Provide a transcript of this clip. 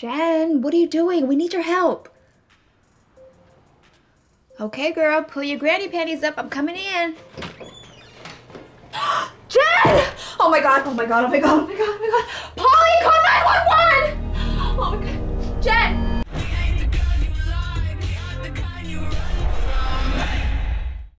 Jen, what are you doing? We need your help. Okay, girl, pull your granny panties up. I'm coming in. Jen! Oh my God, oh my God, oh my God, oh my God, oh my God. Polly, call 911! Oh my God. Jen!